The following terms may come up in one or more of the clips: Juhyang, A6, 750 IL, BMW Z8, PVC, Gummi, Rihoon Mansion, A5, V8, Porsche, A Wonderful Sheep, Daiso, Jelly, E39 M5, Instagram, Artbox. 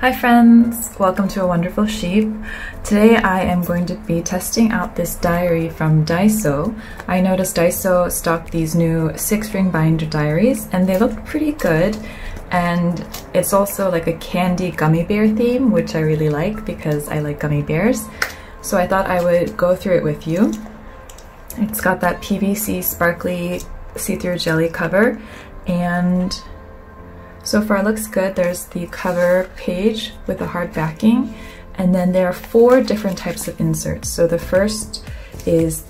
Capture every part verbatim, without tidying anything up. Hi friends, welcome to A Wonderful Sheep. Today I am going to be testing out this diary from Daiso. I noticed Daiso stocked these new six ring binder diaries and they looked pretty good, and it's also like a candy gummy bear theme, which I really like because I like gummy bears. So I thought I would go through it with you. It's got that P V C sparkly see-through jelly cover, and so far it looks good. There's the cover page with a hard backing, and then there are four different types of inserts. So the first is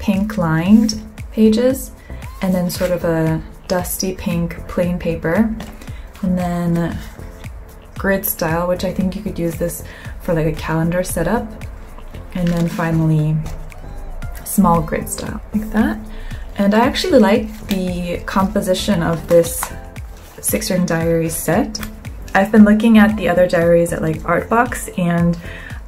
pink lined pages, and then sort of a dusty pink plain paper, and then grid style, which I think you could use this for like a calendar setup, and then finally small grid style like that. And I actually like the composition of this six ring diary set. I've been looking at the other diaries at like Artbox, and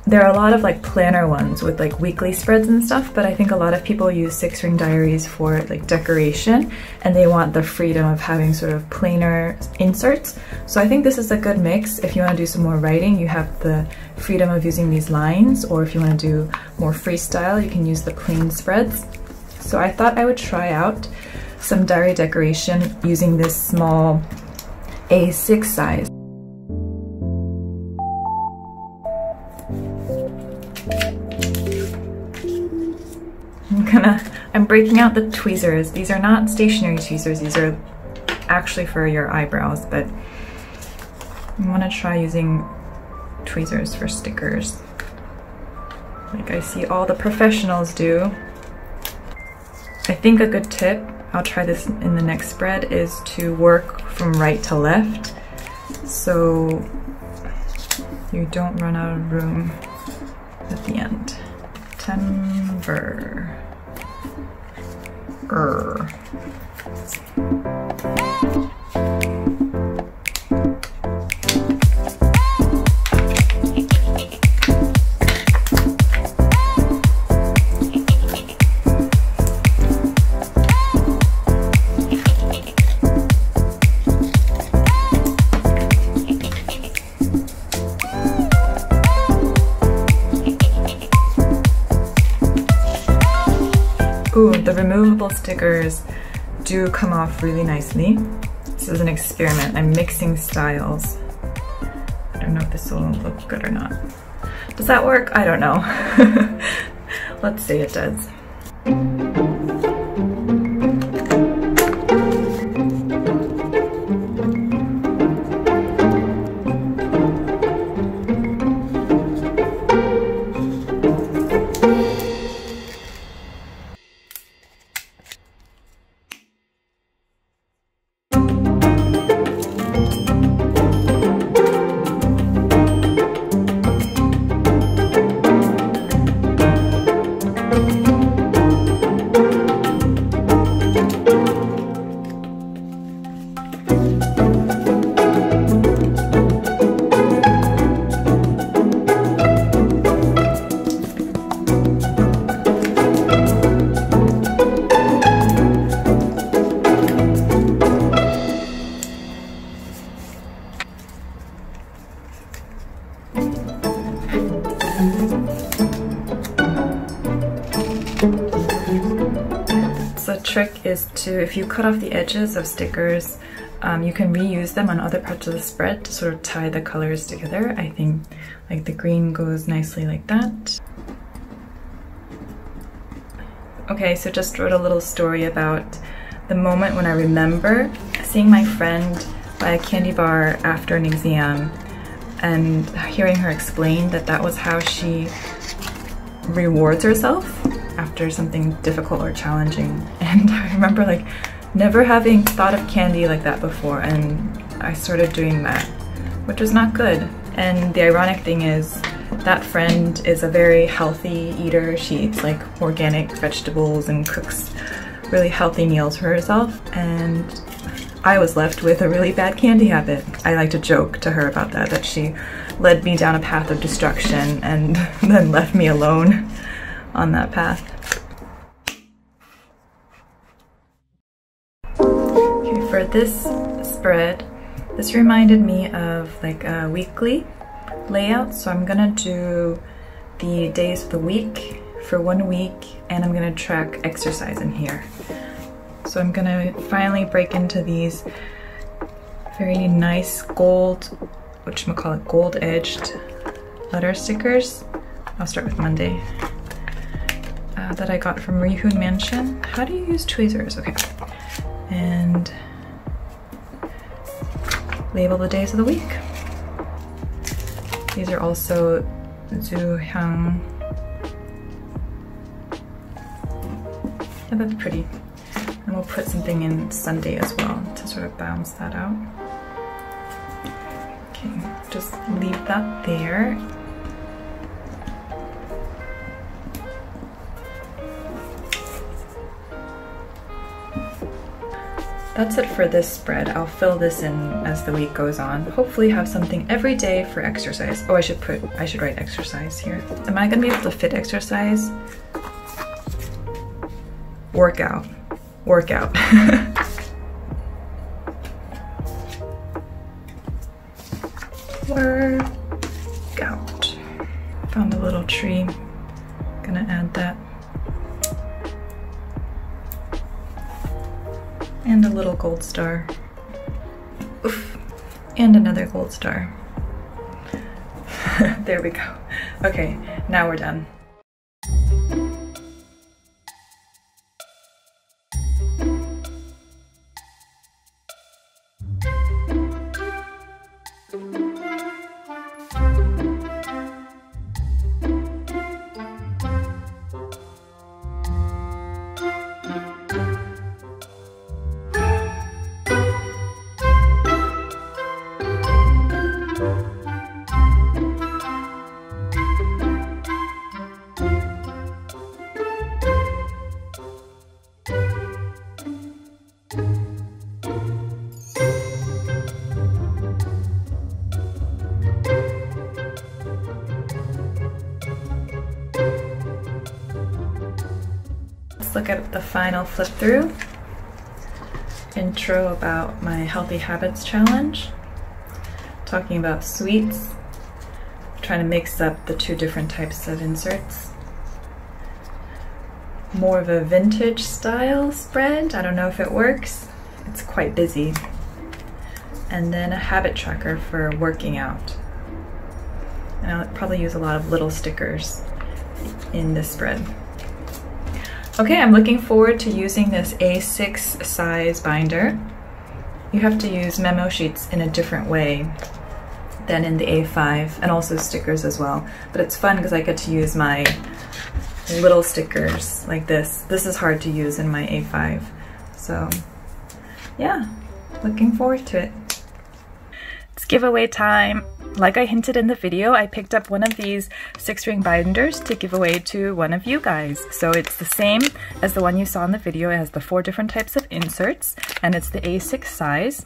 there are a lot of like planner ones with like weekly spreads and stuff, but I think a lot of people use six ring diaries for like decoration, and they want the freedom of having sort of plainer inserts. So I think this is a good mix. If you want to do some more writing, you have the freedom of using these lines, or if you want to do more freestyle, you can use the plain spreads. So I thought I would try out some diary decoration using this small A six size. I'm gonna, I'm breaking out the tweezers. These are not stationary tweezers, these are actually for your eyebrows, but I want to try using tweezers for stickers, like I see all the professionals do. I think a good tip, I'll try this in the next spread, is to work from right to left so you don't run out of room at the end. Timber. Er. Ooh, the removable stickers do come off really nicely. This is an experiment. I'm mixing styles. I don't know if this will look good or not. Does that work? I don't know. Let's see, it does. The trick is to, if you cut off the edges of stickers, um, you can reuse them on other parts of the spread to sort of tie the colors together. I think like the green goes nicely like that. Okay, so just wrote a little story about the moment when I remember seeing my friend buy a candy bar after an exam and hearing her explain that that was how she rewards herself after something difficult or challenging. And I remember like never having thought of candy like that before, and I started doing that, which was not good. And the ironic thing is that friend is a very healthy eater. She eats like organic vegetables and cooks really healthy meals for herself, and I was left with a really bad candy habit. I like to joke to her about that, that she led me down a path of destruction and then left me alone on that path. Okay, for this spread, This reminded me of like a weekly layout, so I'm gonna do the days of the week for one week and I'm gonna track exercise in here. So I'm gonna finally break into these very nice gold, which I'm gonna call it gold edged letter stickers. I'll start with Monday. Uh, that I got from Rihoon Mansion. How do you use tweezers? Okay. And label the days of the week. These are also Juhyang. Yeah, that's pretty. And we'll put something in Sunday as well to sort of balance that out. Okay, just leave that there. That's it for this spread. I'll fill this in as the week goes on. Hopefully have something every day for exercise. Oh, I should put, I should write exercise here. Am I gonna be able to fit exercise? Workout, workout. Workout. Found a little tree, gonna add that. And a little gold star. Oof. And another gold star. There we go. Okay, now we're done. Look at the final flip through. Intro about my healthy habits challenge, talking about sweets, trying to mix up the two different types of inserts. More of a vintage style spread. I don't know if it works. It's quite busy. And then a habit tracker for working out. And I'll probably use a lot of little stickers in this spread. Okay, I'm looking forward to using this A six size binder. You have to use memo sheets in a different way than in the A five, and also stickers as well. But it's fun because I get to use my little stickers like this. This is hard to use in my A five. So yeah, looking forward to it. It's giveaway time. Like I hinted in the video, I picked up one of these six ring binders to give away to one of you guys. So it's the same as the one you saw in the video. It has the four different types of inserts and it's the A six size.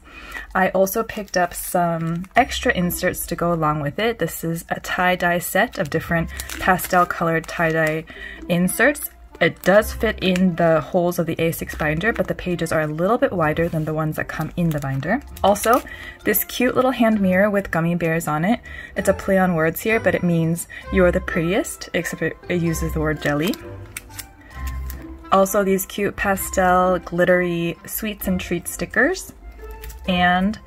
I also picked up some extra inserts to go along with it. This is a tie-dye set of different pastel colored tie-dye inserts. It does fit in the holes of the A six binder, but the pages are a little bit wider than the ones that come in the binder. Also, this cute little hand mirror with gummy bears on it. It's a play on words here, but it means you're the prettiest, except it, it uses the word jelly. Also, these cute pastel, glittery sweets and treats stickers, and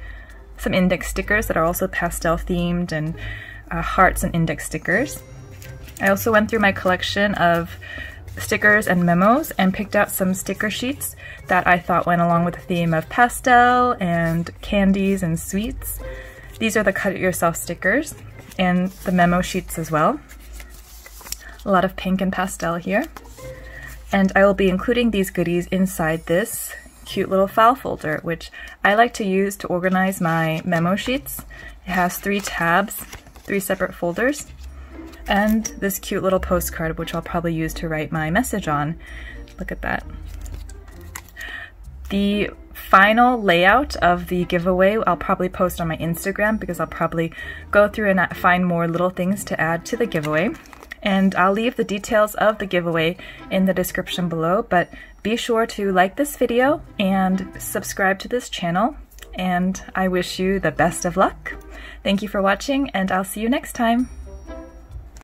some index stickers that are also pastel themed, and uh, hearts and index stickers. I also went through my collection of stickers and memos and picked out some sticker sheets that I thought went along with the theme of pastel and candies and sweets. These are the cut-it-yourself stickers and the memo sheets as well. A lot of pink and pastel here. And I will be including these goodies inside this cute little file folder, which I like to use to organize my memo sheets. It has three tabs, three separate folders. And this cute little postcard, which I'll probably use to write my message on. Look at that. The final layout of the giveaway I'll probably post on my Instagram, because I'll probably go through and find more little things to add to the giveaway. And I'll leave the details of the giveaway in the description below, but be sure to like this video and subscribe to this channel. and I wish you the best of luck. Thank you for watching, and I'll see you next time.